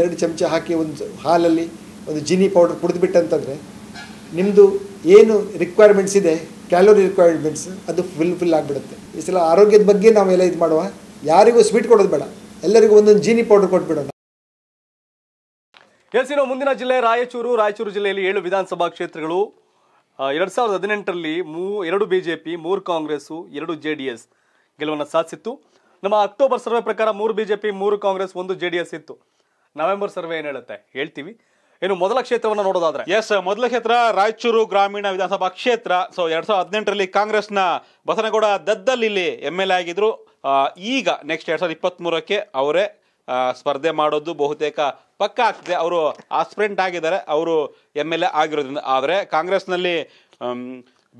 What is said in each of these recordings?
ಎರಡು ಚಮಚ ಹಾಕಿ ಒಂದು ಹಾಲಲ್ಲಿ ಒಂದು ಜಿನಿ ಪೌಡರ್ ಕುಡಿದ್ಬಿಟ್ಟು ಅಂತಂದ್ರೆ ನಿಮ್ಮದು ಏನು ರಿಕ್ವೈರ್ಮೆಂಟ್ಸ್ ಇದೆ ಕ್ಯಾಲೋರಿ ರಿಕ್ವೈರ್ಮೆಂಟ್ಸ್ ಅದು ಫುಲ್ ಆಗಿಬಿಡುತ್ತೆ. ಈ ಸಲ ಆರೋಗ್ಯದ ಬಗ್ಗೆ ನಾವೆಲ್ಲ ಇದು ಮಾಡುವ, ಯಾರಿಗೂ ಸ್ವೀಟ್ ಕೊಡೋದು ಬೇಡ, ಎಲ್ಲರಿಗೂ ಒಂದೊಂದು ಜೀನಿ ಪೌಡರ್ ಕೊಟ್ಬಿಡೋಣ. ಎಸ್, ಇನ್ನು ಮುಂದಿನ ಜಿಲ್ಲೆ ರಾಯಚೂರು. ರಾಯಚೂರು ಜಿಲ್ಲೆಯಲ್ಲಿ 7 ವಿಧಾನಸಭಾ ಕ್ಷೇತ್ರಗಳು. 2018ರಲ್ಲಿ 2 ಬಿಜೆಪಿ, 3 ಕಾಂಗ್ರೆಸ್, 2 JDS ಗೆಲುವನ್ನು ಸಾಧಿಸಿತ್ತು. ನಮ್ಮ ಅಕ್ಟೋಬರ್ ಸರ್ವೆ ಪ್ರಕಾರ 3 ಬಿಜೆಪಿ, 3 ಕಾಂಗ್ರೆಸ್, 1 JDS ಇತ್ತು. ನವೆಂಬರ್ ಸರ್ವೆ ಏನು ಹೇಳುತ್ತೆ ಹೇಳ್ತೀವಿ. ಇನ್ನು ಮೊದಲ ಕ್ಷೇತ್ರವನ್ನು ನೋಡೋದಾದ್ರೆ, ಎಸ್, ಮೊದಲ ಕ್ಷೇತ್ರ ರಾಯಚೂರು ಗ್ರಾಮೀಣ ವಿಧಾನಸಭಾ ಕ್ಷೇತ್ರ. ಸೊ 2018ರಲ್ಲಿ ಕಾಂಗ್ರೆಸ್ನ ಬಸನಗೌಡ ದದ್ದಲ್ ಇಲ್ಲಿ MLA ಆಗಿದ್ರು. ಈಗ ನೆಕ್ಸ್ಟ್ 2023ಕ್ಕೆ ಅವರೇ ಸ್ಪರ್ಧೆ ಮಾಡೋದು ಬಹುತೇಕ ಪಕ್ಕ ಆಗ್ತಿದೆ. ಅವರು ಆಸ್ಪಿರೆಂಟ್ ಆಗಿದ್ದಾರೆ, ಅವರು MLA ಆಗಿರೋದ್ರಿಂದ. ಆದರೆ ಕಾಂಗ್ರೆಸ್ನಲ್ಲಿ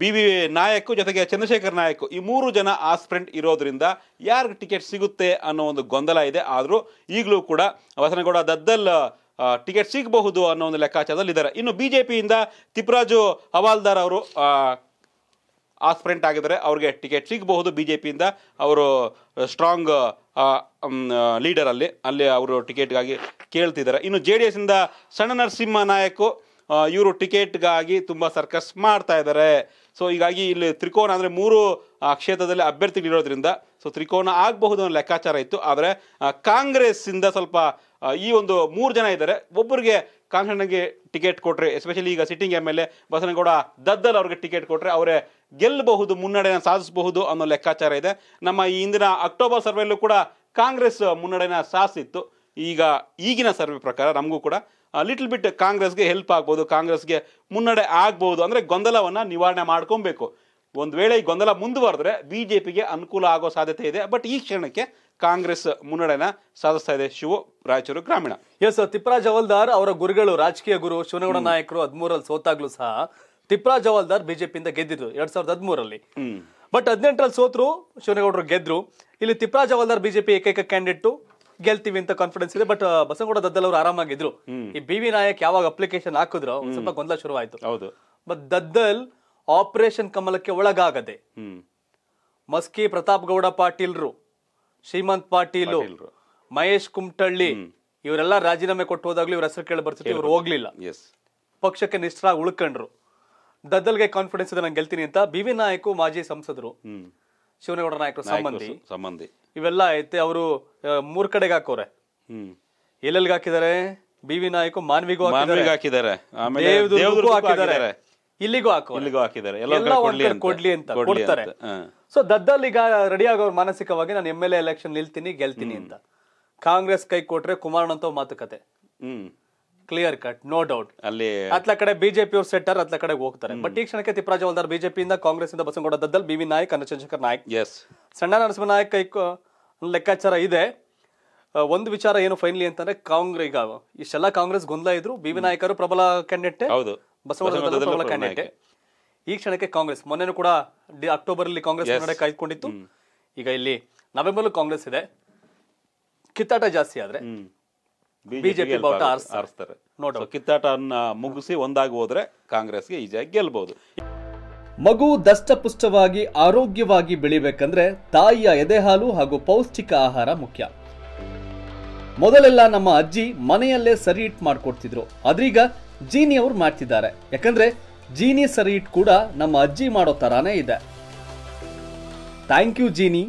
BV ನಾಯಕ್ ಜೊತೆಗೆ ಚಂದ್ರಶೇಖರ್ ನಾಯಕ್, ಈ 3 ಜನ ಆಸ್ಪಿರೆಂಟ್ ಇರೋದ್ರಿಂದ ಯಾರಿಗೆ ಟಿಕೆಟ್ ಸಿಗುತ್ತೆ ಅನ್ನೋ ಒಂದು ಗೊಂದಲ ಇದೆ. ಆದರೂ ಈಗಲೂ ಕೂಡ ಬಸನಗೌಡ ದದ್ದಲ್ ಟಿಕೆಟ್ ಸಿಗಬಹುದು ಅನ್ನೋ ಒಂದು ಲೆಕ್ಕಾಚಾರದಲ್ಲಿ ಇದ್ದಾರೆ. ಇನ್ನು ಬಿಜೆಪಿಯಿಂದ ತಿಪ್ಪರಾಜು ಹವಾಲ್ದಾರ್ ಅವರು ಆಸ್ಪಿರೆಂಟ್ ಆಗಿದ್ದಾರೆ, ಅವ್ರಿಗೆ ಟಿಕೆಟ್ ಸಿಗಬಹುದು ಬಿಜೆಪಿಯಿಂದ. ಅವರು ಸ್ಟ್ರಾಂಗ್ ಲೀಡರ್, ಅಲ್ಲಿ ಅವರು ಟಿಕೆಟ್ಗಾಗಿ ಕೇಳ್ತಿದ್ದಾರೆ. ಇನ್ನು JDS ಇಂದ ಸಣ್ಣ ನರಸಿಂಹ ನಾಯಕ್, ಇವರು ಟಿಕೆಟ್ಗಾಗಿ ತುಂಬ ಸರ್ಕಸ್ ಮಾಡ್ತಾ ಇದ್ದಾರೆ. ಸೊ ಹೀಗಾಗಿ ಇಲ್ಲಿ ತ್ರಿಕೋನ ಅಂದರೆ 3 ಕ್ಷೇತ್ರದಲ್ಲಿ ಅಭ್ಯರ್ಥಿಗಳಿರೋದ್ರಿಂದ ಸೊ ತ್ರಿಕೋನ ಆಗಬಹುದು ಅನ್ನೋ ಲೆಕ್ಕಾಚಾರ ಇತ್ತು. ಆದರೆ ಕಾಂಗ್ರೆಸ್ಸಿಂದ ಸ್ವಲ್ಪ ಈ ಒಂದು 3 ಜನ ಇದ್ದಾರೆ, ಒಬ್ಬರಿಗೆ ಕಾಂಗ್ರೆಸ್ಗೆ ಟಿಕೆಟ್ ಕೊಟ್ಟರೆ, ಎಸ್ಪೆಷಲಿ ಈಗ ಸಿಟ್ಟಿಂಗ್ MLA ಬಸನಗೌಡ ದದ್ದಲ್ ಅವ್ರಿಗೆ ಟಿಕೆಟ್ ಕೊಟ್ಟರೆ ಅವರೇ ಗೆಲ್ಲಬಹುದು, ಮುನ್ನಡೆಯನ್ನು ಸಾಧಿಸಬಹುದು ಅನ್ನೋ ಲೆಕ್ಕಾಚಾರ ಇದೆ. ನಮ್ಮ ಈ ಹಿಂದಿನ ಅಕ್ಟೋಬರ್ ಸರ್ವೆಯಲ್ಲೂ ಕೂಡ ಕಾಂಗ್ರೆಸ್ ಮುನ್ನಡೆಯನ್ನು ಸಾಧಿಸಿತ್ತು. ಈಗಿನ ಸರ್ವೆ ಪ್ರಕಾರ ನಮಗೂ ಕೂಡ ಲಿಟಲ್ ಬಿಟ್ ಕಾಂಗ್ರೆಸ್ಗೆ ಹೆಲ್ಪ್ ಆಗ್ಬೋದು, ಕಾಂಗ್ರೆಸ್ಗೆ ಮುನ್ನಡೆ ಆಗ್ಬೋದು. ಅಂದರೆ ಗೊಂದಲವನ್ನು ನಿವಾರಣೆ ಮಾಡ್ಕೊಬೇಕು. ಒಂದು ವೇಳೆ ಈ ಗೊಂದಲ ಮುಂದುವರೆದ್ರೆ ಬಿಜೆಪಿಗೆ ಅನುಕೂಲ ಆಗೋ ಸಾಧ್ಯತೆ ಇದೆ. ಬಟ್ ಈ ಕ್ಷಣಕ್ಕೆ ಕಾಂಗ್ರೆಸ್ ಮುನ್ನಡೆನ ಸಾಧಿಸ್ತಾ ಇದೆ. ರಾಯಚೂರು ಗ್ರಾಮೀಣ. ಎಸ್, ತಿಪ್ಪರಾಜ್ ಹವಾಲ್ದಾರ್ ಅವರ ಗುರುಗಳು, ರಾಜಕೀಯ ಗುರು ಶಿವನಗೌಡ ನಾಯಕರು 2013ರಲ್ಲಿ ಸೋತಾಗ್ಲೂ ಸಹ ತಿಪ್ಪರಾಜ್ ಹವಾಲ್ದಾರ್ ಬಿಜೆಪಿಯಿಂದ ಗೆದ್ದಿದ್ರು 2013ರಲ್ಲಿ. ಬಟ್ 2018ರಲ್ಲಿ ಸೋತರು, ಶಿವನಗೌಡರು ಗೆದ್ರು. ಇಲ್ಲಿ ತಿಪ್ಪರಾಜ್ ಹವಾಲ್ದಾರ್ ಬಿಜೆಪಿ ಏಕೈಕ ಕ್ಯಾಂಡಿಡೇಟು, ಗೆಲ್ತೀವಿ ಅಂತ ಕಾನ್ಫಿಡೆನ್ಸ್ ಇದೆ. ಬಟ್ ಬಸನಗೌಡ ದದ್ದಲ್ ಅವರು ಆರಾಮಾಗಿದ್ರು. ಈ BV ನಾಯಕ್ ಯಾವಾಗ ಅಪ್ಲಿಕೇಶನ್ ಹಾಕಿದ್ರು ಸ್ವಲ್ಪ ಗೊಂದಲ ಶುರುವಾಯ್ತು. ಬಟ್ ದದ್ದಲ್ ಆಪರೇಷನ್ ಕಮಲಕ್ಕೆ ಒಳಗಾಗದೆ ಮಸ್ಕಿ ಪ್ರತಾಪ್ ಗೌಡ ಪಾಟೀಲ್ರು, ಶ್ರೀಮಂತ್ ಪಾಟೀಲ್, ಮಹೇಶ್ ಕುಮಟಳ್ಳಿ ಇವರೆಲ್ಲ ರಾಜೀನಾಮೆ ಕೊಟ್ಟು ಹೋದಾಗ್ಲೂ ಇವ್ರ ಹೆಸರು ಕೇಳಿ ಬರ್ತಿತ್ತು, ಇವ್ರು ಹೋಗ್ಲಿಲ್ಲ, ಪಕ್ಷಕ್ಕೆ ನಿಷ್ಠರಾಗಿ ಉಳ್ಕೊಂಡ್ರು. ದದ್ದಲ್ಗೆ ಕಾನ್ಫಿಡೆನ್ಸ್ ಇದೆ, ನಾನು ಗೆಲ್ತೀನಿ ಅಂತ. BV ನಾಯಕ್ ಮಾಜಿ ಸಂಸದರು, ಶಿವನಗೌಡ ನಾಯಕರು ಸಂಬಂಧಿ, ಇವೆಲ್ಲ ಐತೆ. ಅವರು 3 ಕಡೆಗೆ ಹಾಕೋರೆ. ಎಲ್ಲೆಲ್ಲಿ ಹಾಕಿದ್ದಾರೆ? BV ನಾಯಕ್ ಮಾನ್ವಿಗೂ ಹಾಕಿದ್ದಾರೆ, ದೇವದುರ್ಗಕ್ಕೂ ಹಾಕಿದ್ದಾರೆ, ಇಲ್ಲಿಗೂ ಹಾಕಿದ್ದಾರೆ, ಕೊಡ್ಲಿ ಅಂತ ಕೊಡ್ತಾರೆ. ಸೊ ದದ್ದಲ್ ಈಗ ರೆಡಿ ಆಗೋರು ಮಾನಸಿಕವಾಗಿ, ನಾನು MLA ಎಲೆಕ್ಷನ್ ನಿಲ್ತೀನಿ, ಗೆಲ್ತೀನಿ ಅಂತ. ಕಾಂಗ್ರೆಸ್ ಕೈ ಕೊಟ್ರೆ ಕುಮಾರಣ್ಣ ಅಂತ ಮಾತುಕತೆ, ಕ್ಲಿಯರ್ ಕಟ್, ನೋ ಡೌಟ್. ಅಲ್ಲಿ ಅತ್ಲ ಕಡೆ ಬಿಜೆಪಿ ಅವ್ರು ಸೆಟ್ಟರ್ ಅತ್ಲ ಕಡೆ ಹೋಗ್ತಾರೆ. ಬಟ್ ಈ ಕ್ಷಣಕ್ಕೆ ತಿಪ್ಪರಾಜ್ ಹವಾಲ್ದಾರ್ ಬಿಜೆಪಿಯಿಂದ, ಕಾಂಗ್ರೆಸ್ ಇಂದ ಬಸನಗೌಡ ದದ್ದಲ್, BV ನಾಯಕ್ ಚಂದ್ರಶೇಖರ್ ನಾಯಕ್, ಸಣ್ಣ ನರಸಿಂಹ ನಾಯಕ್ ಕೈ ಲೆಕ್ಕಾಚಾರ ಇದೆ. ಒಂದು ವಿಚಾರ ಏನು ಫೈನಲಿ ಅಂತಂದ್ರೆ, ಕಾಂಗ್ರೆಸ್ ಈಗ ಇಷ್ಟೆಲ್ಲ ಕಾಂಗ್ರೆಸ್ ಗೊಂದಲ ಇದ್ರು, BV ನಾಯಕರು ಪ್ರಬಲ ಕ್ಯಾಂಡಿಡೇಟ್, ಬಸನಗೌಡ ಪ್ರಬಲ ಕ್ಯಾಂಡಿಡೇಟ್. ಈ ಕ್ಷಣಕ್ಕೆ ಕಾಂಗ್ರೆಸ್ ಮೊನ್ನೆನೂ ಕೂಡ ಅಕ್ಟೋಬರ್ ಅಲ್ಲಿ ಕಾಂಗ್ರೆಸ್ ನಡೆ ಕಾಯ್ಕೊಂಡಿತ್ತು, ಈಗ ಇಲ್ಲಿ ನವೆಂಬರ್ ಕಾಂಗ್ರೆಸ್ ಇದೆ. ಕಿತ್ತಾಟ ಜಾಸ್ತಿ ಆದ್ರೆ ಬಿಜೆಪಿ ಬಾವುಟ ಆರಿಸ್ತಾರೆ. ನೋಡಿ, ಕಿತ್ತಾಟ ಮುಗಿಸಿ ಒಂದಾಗಿ ಹೋದ್ರೆ ಕಾಂಗ್ರೆಸ್ಗೆ ಈಜಿ ಗೆಲ್ಬಹುದು. ಮಗು ದಷ್ಟಪುಷ್ಟವಾಗಿ ಆರೋಗ್ಯವಾಗಿ ಬೆಳಿಬೇಕಂದ್ರೆ ತಾಯಿಯ ಎದೆ ಹಾಲು ಹಾಗೂ ಪೌಷ್ಟಿಕ ಆಹಾರ ಮುಖ್ಯ. ಮೊದಲೆಲ್ಲ ನಮ್ಮ ಅಜ್ಜಿ ಮನೆಯಲ್ಲೇ ಸರಿ ಹಿಟ್ ಮಾಡ್ಕೊಡ್ತಿದ್ರು, ಆದ್ರೀಗ ಜೀನಿ ಅವ್ರು ಮಾಡ್ತಿದ್ದಾರೆ. ಯಾಕಂದ್ರೆ ಜೀನಿ ಸರಿ ಹಿಟ್ ಕೂಡ ನಮ್ಮ ಅಜ್ಜಿ ಮಾಡೋ ತರಾನೇ ಇದೆ. Thank you Jeeni.